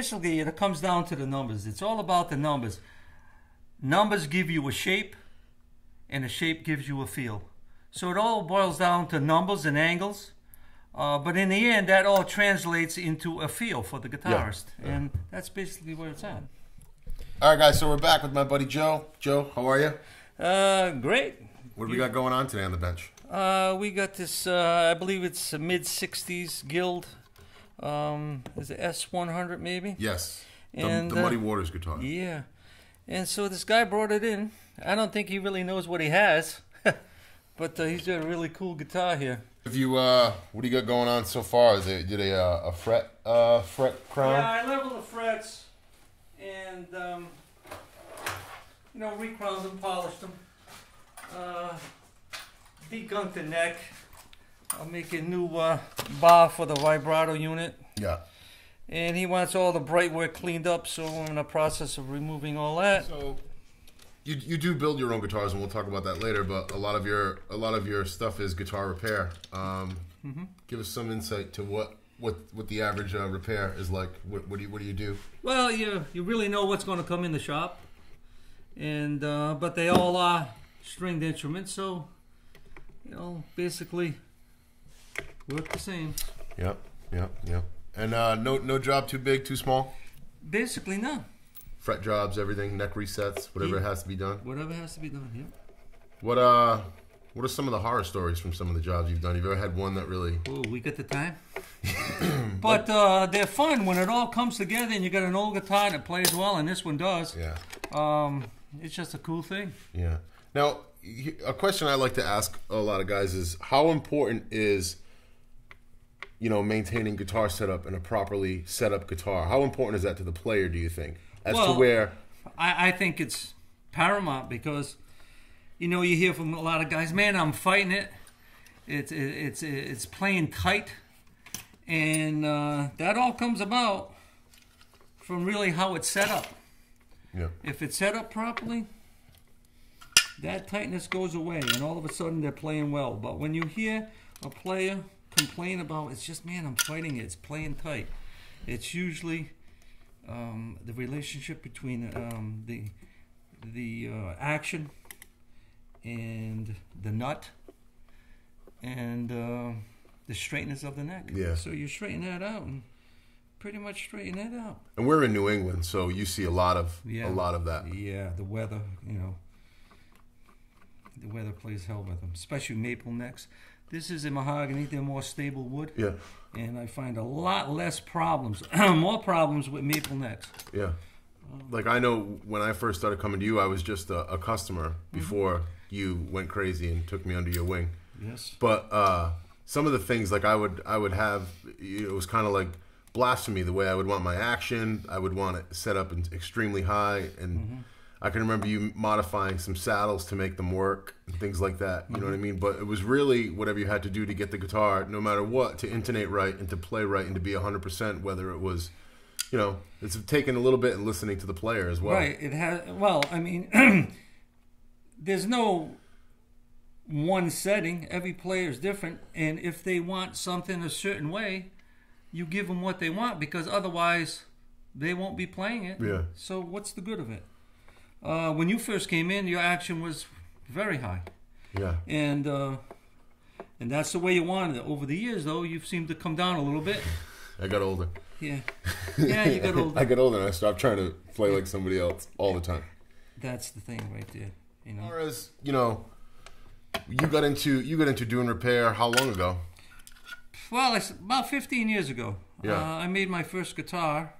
basically it comes down to the numbers. It's all about the numbers. Numbers give you a shape, and a shape gives you a feel. So it all boils down to numbers and angles, but in the end that all translates into a feel for the guitarist. Yeah. Yeah. And that's basically where it's at. All right, guys, so we're back with my buddy Joe. Joe, how are you? Great. What do we got going on today on the bench? We got this, I believe it's a mid-60s Guild. Is it S100 maybe? Yes, and the Muddy Waters guitar. Yeah, and so this guy brought it in. I don't think he really knows what he has, but he's got a really cool guitar here. Have you, what do you got going on so far? Is it a fret crown? Yeah, I level the frets and you know, recrowned them, polished them, degunked the neck. I'll make a new bar for the vibrato unit. Yeah. And he wants all the brightware cleaned up, so we're in the process of removing all that. So you do build your own guitars, and we'll talk about that later, but a lot of your stuff is guitar repair. Give us some insight to what the average repair is like. What do you do? Well, you really know what's going to come in the shop. And but they all are stringed instruments, so you know, basically look the same. Yep, yep, yep. And no job too big, too small? Basically, no. Fret jobs, everything, neck resets, whatever has to be done? Whatever has to be done, yep. What are some of the horror stories from some of the jobs you've done? You've ever had one that really... Oh, we got the time. But they're fun when it all comes together and you got an old guitar that plays well, and this one does. Yeah. It's just a cool thing. Yeah. Now, a question I like to ask a lot of guys is, how important is... you know, maintaining guitar setup and a properly set up guitar. How important is that to the player, do you think? As well, to where... I think it's paramount because, you know, you hear from a lot of guys, man, I'm fighting it. It's playing tight. And that all comes about from really how it's set up. Yeah. If it's set up properly, that tightness goes away and all of a sudden they're playing well. But when you hear a player complain about, it's just, man, I'm fighting it, it's playing tight, it's usually the relationship between the action and the nut and the straightness of the neck. Yeah. So you straighten that out and pretty much straighten that out. And we're in New England, so you see a lot of that. Yeah, the weather, you know, the weather plays hell with them, especially maple necks. This is a mahogany, they're more stable wood. Yeah. And I find a lot less problems, more problems with maple necks. Yeah. Like I know when I first started coming to you, I was just a customer before you went crazy and took me under your wing. Yes. But some of the things, like I would have, it was kind of like blasphemy the way I would want my action. I would want it set up in extremely high, and I can remember you modifying some saddles to make them work and things like that. You know what I mean? But it was really whatever you had to do to get the guitar, no matter what, to intonate right and to play right and to be 100%, whether it was, you know, it's taken a little bit and listening to the player as well. Right. It has, well, I mean, there's no one setting. Every player is different. And if they want something a certain way, you give them what they want because otherwise they won't be playing it. Yeah. So what's the good of it? When you first came in, your action was very high. Yeah. And that's the way you wanted it. Over the years, though, you've seemed to come down a little bit. I got older. Yeah. Yeah, you got older. I got older and I stopped trying to play like somebody else all the time. That's the thing right there. You know? Whereas, you know, you got into doing repair how long ago? Well, it's about 15 years ago. Yeah. I made my first guitar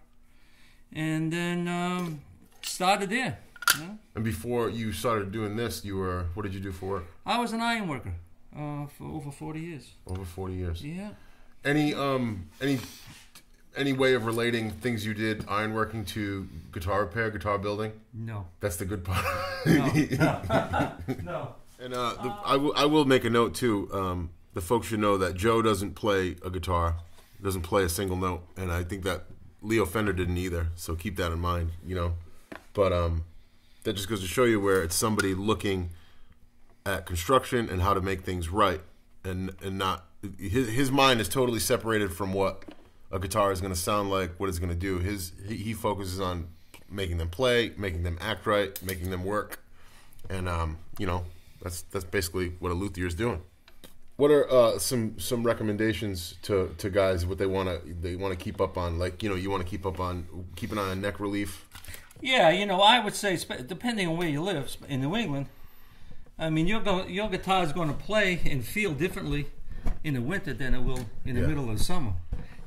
and then started there. Yeah. And before you started doing this, you were, what did you do for work? I was an iron worker for over 40 years. Over 40 years. Yeah. Any way of relating things you did iron working to guitar repair, guitar building? No. That's the good part. No. No. No. And I will make a note too. The folks should know that Joe doesn't play a guitar, doesn't play a single note, and I think that Leo Fender didn't either. So keep that in mind, you know. But that just goes to show you where it's somebody looking at construction and how to make things right, and not his mind is totally separated from what a guitar is going to sound like, what it's going to do. He focuses on making them play, making them act right, making them work, and you know, that's basically what a luthier is doing. What are some recommendations to guys, what they want to keep up on? Like, you know, you want to keep up on keeping on a neck relief. Yeah, you know, I would say, depending on where you live in New England, I mean, your guitar is going to play and feel differently in the winter than it will in the middle of the summer.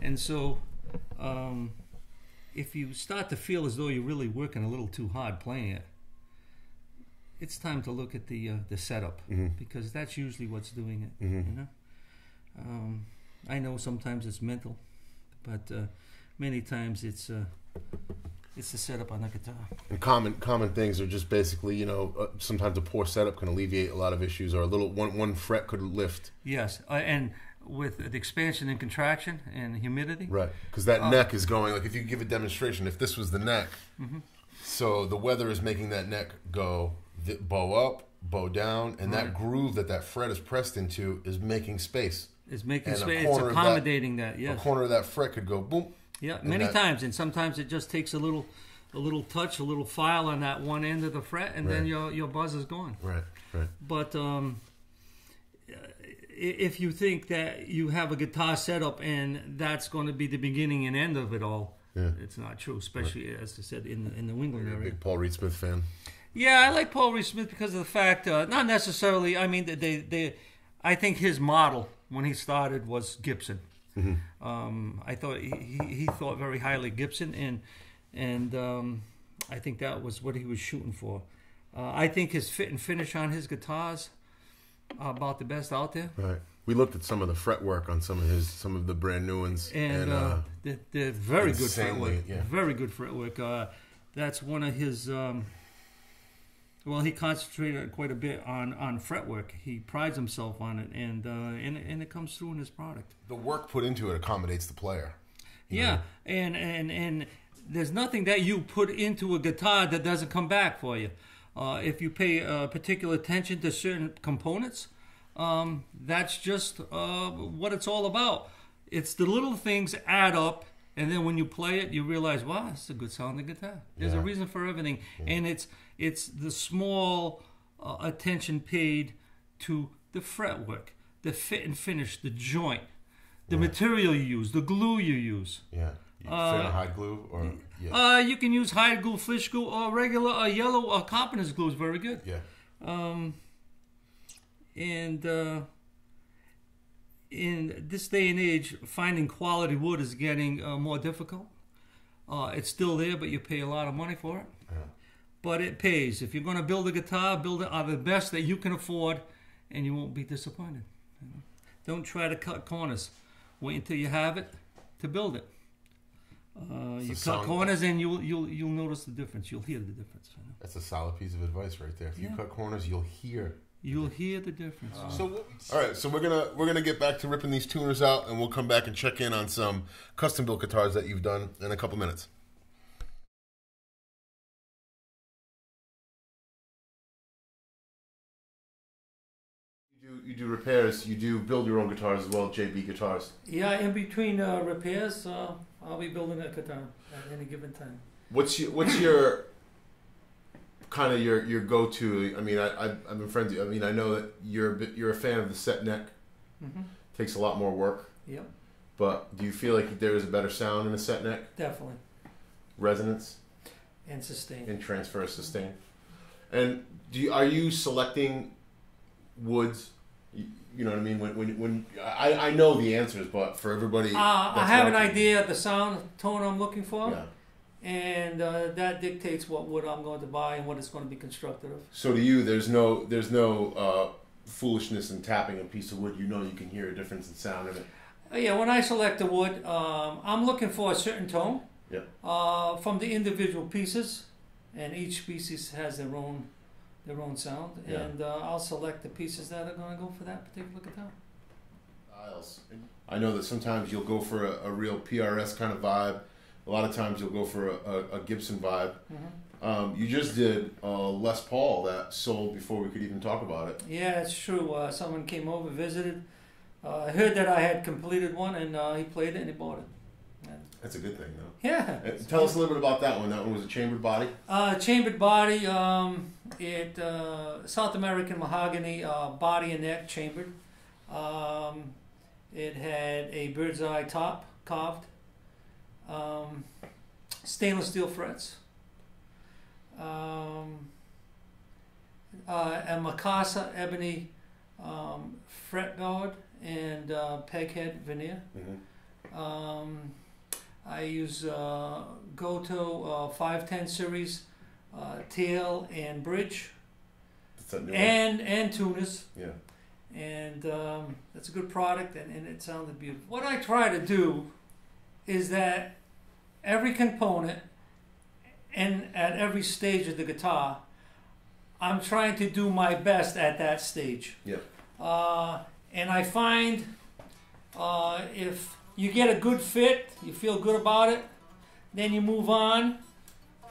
And so, if you start to feel as though you're really working a little too hard playing it, it's time to look at the setup, because that's usually what's doing it. You know, I know sometimes it's mental, but many times it's the setup on the guitar. And common things are just basically, you know, sometimes a poor setup can alleviate a lot of issues, or a little one fret could lift. Yes, and with the expansion and contraction and humidity, right? Because that neck is going, like, if you give a demonstration, if this was the neck, so the weather is making that neck go. Bow up, bow down, and that groove that fret is pressed into is making space. It's making space. It's accommodating that. Yes. A corner of that fret could go boom. Yeah, many times, and sometimes it just takes a little touch, a little file on that one end of the fret, and then your buzz is gone. Right, right. But if you think that you have a guitar setup and that's going to be the beginning and end of it all, it's not true. Especially as I said, in the New England area. You're a big Paul Reed Smith fan. Yeah, I like Paul Reed Smith because of the fact, not necessarily, I mean, I think his model when he started was Gibson. I thought he thought very highly of Gibson, and I think that was what he was shooting for. I think his fit and finish on his guitars are about the best out there. Right. We looked at some of the fretwork on some of the brand new ones, and they're very good fretwork. Yeah. Very good fretwork. That's one of his. Well, he concentrated quite a bit on fretwork. He prides himself on it, and it comes through in his product. The work put into it accommodates the player. Yeah, and there's nothing that you put into a guitar that doesn't come back for you. If you pay particular attention to certain components, that's just what it's all about. It's the little things add up, and then when you play it, you realize, wow, it's a good sounding guitar. There's a reason for everything, and it's the small attention paid to the fretwork, the fit and finish, the joint, the material you use, the glue you use. Yeah, you can hide glue, or you can use hide glue, fish glue, or regular yellow or carpenter's glue is very good. Yeah, in this day and age, finding quality wood is getting more difficult. It's still there, but you pay a lot of money for it. Yeah. But it pays. If you're going to build a guitar, build it out of the best that you can afford, and you won't be disappointed. You know? Don't try to cut corners. Wait until you have it to build it. You cut corners, and you'll notice the difference. You'll hear the difference. You know? That's a solid piece of advice right there. If you cut corners, you'll hear. You'll hear the difference. All right, so we're gonna get back to ripping these tuners out, and we'll come back and check in on some custom built guitars that you've done in a couple minutes. You do repairs. You do build your own guitars as well, JB Guitars. Yeah, in between repairs, I'll be building a guitar at any given time. What's your kind of your go-to? I mean, I've been friends with you. I mean, I know that you're a fan of the set neck. Takes a lot more work. Yep. But do you feel like there is a better sound in a set neck? Definitely. Resonance. And sustain. And transfer sustain. And are you selecting woods? You know what I mean. When I know the answers, but for everybody, I have an idea of the sound tone I'm looking for. Yeah. And that dictates what wood I'm going to buy and what it's going to be constructed of. So to you, there's no foolishness in tapping a piece of wood. You know you can hear a difference in sound in it. Yeah, when I select a wood, I'm looking for a certain tone. Yeah. From the individual pieces, and each species has their own sound, and I'll select the pieces that are going to go for that particular guitar. I know that sometimes you'll go for a real PRS kind of vibe. A lot of times you'll go for a Gibson vibe. You just did Les Paul that sold before we could even talk about it. Yeah, it's true. Someone came over, visited, heard that I had completed one, and he played it and he bought it. That's a good thing, though. Yeah. Tell us a little bit about that one. That one was a chambered body? Chambered body. South American mahogany, body and neck chambered. It had a bird's eye top, carved. Stainless steel frets. A Macasa ebony fretboard and peghead veneer. Mm-hmm. I use Goto 510 series tail and bridge. That's a new and tuners. Yeah. And that's a good product, and it sounded beautiful. What I try to do is that every component and at every stage of the guitar, I'm trying to do my best at that stage. Yeah. And I find if you get a good fit, you feel good about it, then you move on,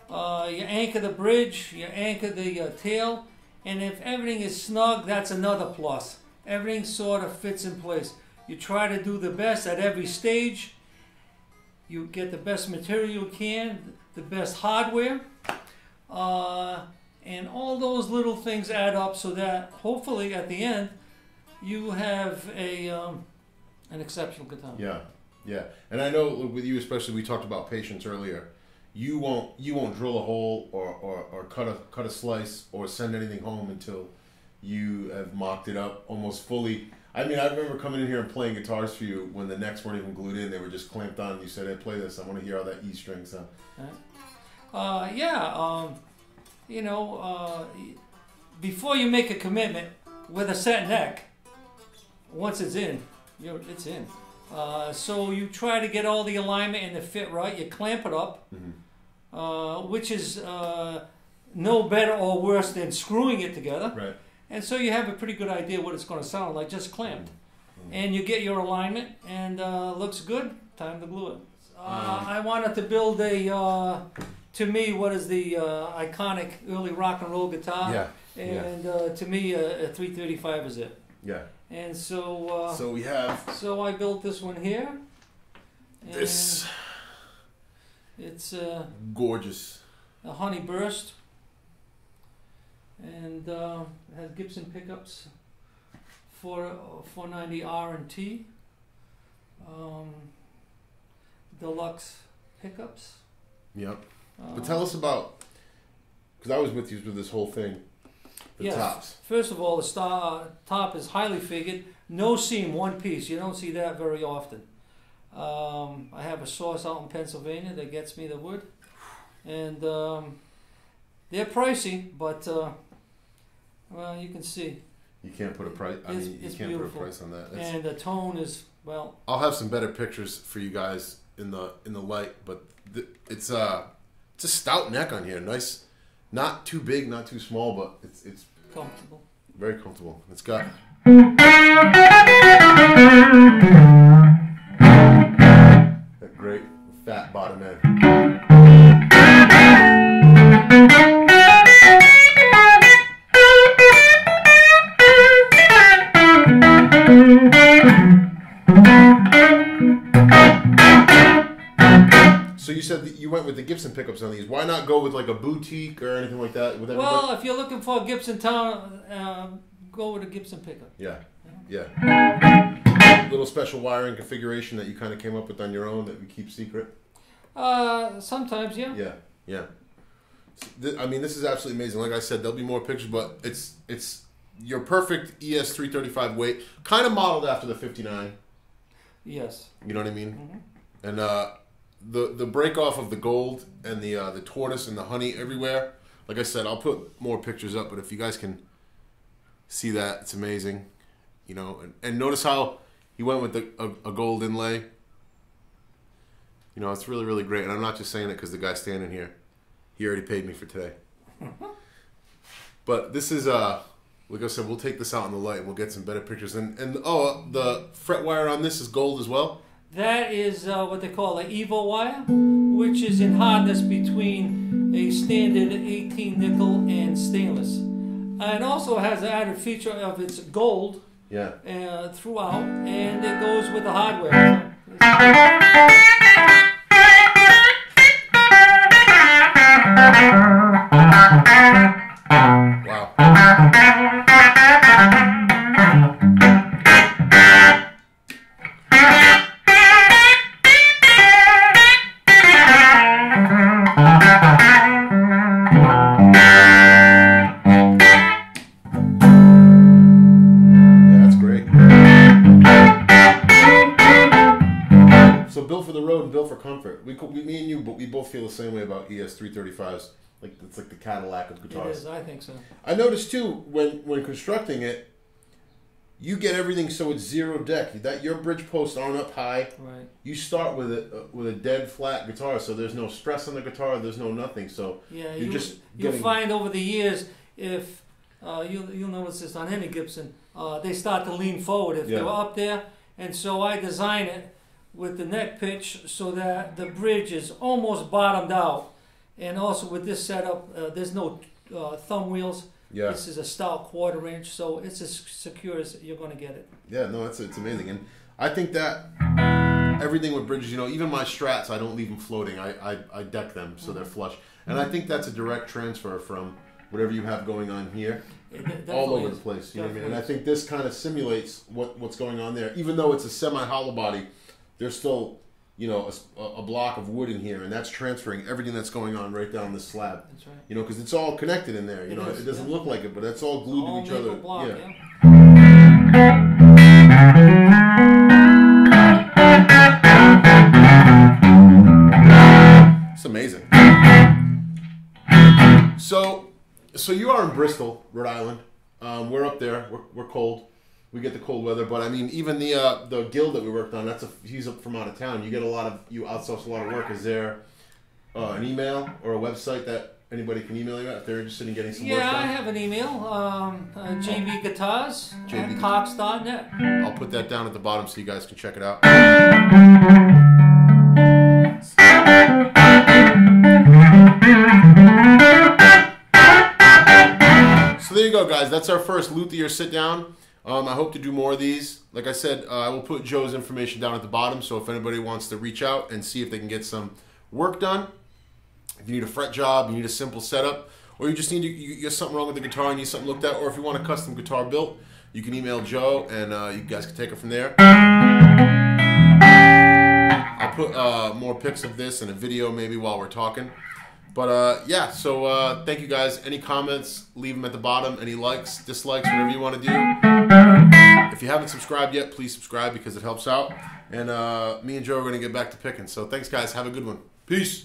you anchor the bridge, you anchor the tail, and if everything is snug, that's another plus. Everything sort of fits in place. You try to do the best at every stage, you get the best material you can, the best hardware, and all those little things add up so that hopefully at the end, you have a... an exceptional guitar. Yeah, yeah, and I know with you especially, we talked about patience earlier. You won't drill a hole or cut a slice or send anything home until you have mocked it up almost fully. I mean, I remember coming in here and playing guitars for you when the necks weren't even glued in; they were just clamped on. And you said, "Hey, play this. I want to hear how that E string sounds." Yeah, before you make a commitment with a set neck, once it's in. It's in. So you try to get all the alignment and the fit right. You clamp it up, mm-hmm. Which is no better or worse than screwing it together. Right. And so you have a pretty good idea what it's going to sound like, just clamped. Mm-hmm. And you get your alignment and looks good. Time to glue it. I wanted to build a, to me, what is the iconic early rock and roll guitar. Yeah. And yeah. To me, a 335 is it. Yeah. And so, so I built this one here. This. It's gorgeous. A honey burst. And it has Gibson pickups for 490 R and T. Deluxe pickups. Yep. But tell us about, because I was with you through this whole thing. Yes. Tops. First of all, the top is highly figured. No seam, one piece. You don't see that very often. I have a source out in Pennsylvania that gets me the wood. And they're pricey, but well, you can see. You can't put a price. I mean, you can't put a price on that. That's, and the tone is, well. I'll have some better pictures for you guys in the light, but it's a stout neck on here. Nice. Not too big, not too small, but it's comfortable. Very comfortable. It's got. That great fat bottom end. So you said that you went with the Gibson pickups on these. Why not go with like a boutique or anything like that? Well, if you're looking for a Gibson town, go with a Gibson pickup. Yeah, yeah. Little special wiring configuration that you kind of came up with on your own that we keep secret? Sometimes, yeah. Yeah, yeah. I mean, this is absolutely amazing. Like I said, there'll be more pictures, but it's your perfect ES335 weight, kind of modeled after the 59. Yes. You know what I mean? Mm-hmm. And the break off of the gold and the tortoise and the honey everywhere. Like I said, I'll put more pictures up, but if you guys can see that, it's amazing. You know, and notice how he went with a gold inlay. You know, it's really, really great. And I'm not just saying it because the guy standing here, he already paid me for today. But this is, like I said, we'll take this out in the light and we'll get some better pictures. And oh, the fret wire on this is gold as well. That is what they call an Evo wire, which is in hardness between a standard 18 nickel and stainless. It also has an added feature of it's gold, yeah. Throughout, and it goes with the hardware. built for the road and built for comfort. Me and you, but we both feel the same way about ES335s. Like it's like the Cadillac of guitars. It is, I think so. I noticed too when constructing it, you get everything so it's zero deck. Your bridge posts aren't up high. Right. You start with a dead flat guitar, so there's no stress on the guitar. There's no nothing. So yeah, you'll find over the years if you'll notice this on any Gibson, they start to lean forward if they're up there. And so I design it with the neck pitch so that the bridge is almost bottomed out. And also with this setup, there's no thumb wheels. Yeah. This is a stout quarter inch, so it's as secure as you're going to get it. Yeah, no, it's amazing. And I think that everything with bridges, you know, even my Strats, I don't leave them floating. I deck them so they're flush. And I think that's a direct transfer from whatever you have going on here all over the place. You know what I mean? And I think this kind of simulates what's going on there. Even though it's a semi-hollow body, there's still, you know, a block of wood in here, and that's transferring everything that's going on right down this slab. That's right. You know, because it's all connected in there. It doesn't look like it, but that's all glued to each other. Block, yeah. It's amazing. So you are in Bristol, Rhode Island. We're up there. We're cold. We get the cold weather, but I mean, even the Guild that we worked on, he's up from out of town. You outsource a lot of work. Is there an email or a website that anybody can email you at if they're interested in getting some work done? Yeah, I have an email, JB Guitars at cox.net. I'll put that down at the bottom so you guys can check it out. So there you go, guys. That's our first luthier sit down. I hope to do more of these. Like I said, I will put Joe's information down at the bottom, so if anybody wants to reach out and see if they can get some work done, if you need a fret job, you need a simple setup, or you just need you got something wrong with the guitar and you need something looked at, or if you want a custom guitar built, you can email Joe and you guys can take it from there. I'll put more pics of this and a video maybe while we're talking. But yeah, so thank you guys. Any comments, leave them at the bottom. Any likes, dislikes, whatever you want to do. If you haven't subscribed yet, please subscribe because it helps out. And me and Joe are going to get back to picking. So thanks, guys. Have a good one. Peace.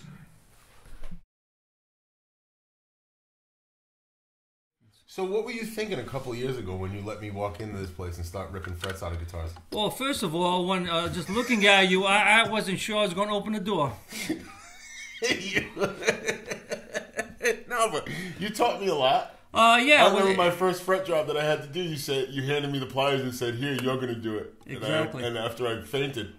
So what were you thinking a couple years ago when you let me walk into this place and start ripping frets out of guitars? Well, first of all, when just looking at you, I wasn't sure I was going to open the door. No, but you taught me a lot. Yeah. I remember my first fret job that I had to do. You handed me the pliers and said, "Here, you're going to do it." Exactly. And after I fainted.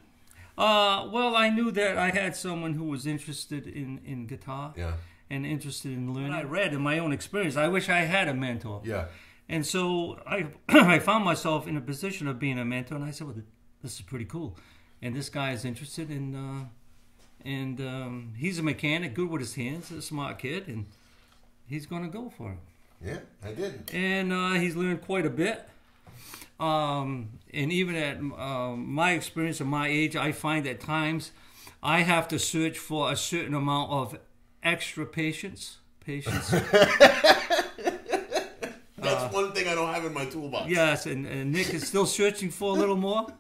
Well, I knew that I had someone who was interested in guitar. Yeah. And interested in learning. I read in my own experience. I wish I had a mentor. Yeah. And so I found myself in a position of being a mentor, and I said, "Well, this is pretty cool," and this guy is interested in. And he's a mechanic, good with his hands, a smart kid, and he's going to go for it. Yeah, I did. And he's learned quite a bit. And even at my experience and my age, I find at times I have to search for a certain amount of extra patience. That's one thing I don't have in my toolbox. Yes, and Nick is still searching for a little more.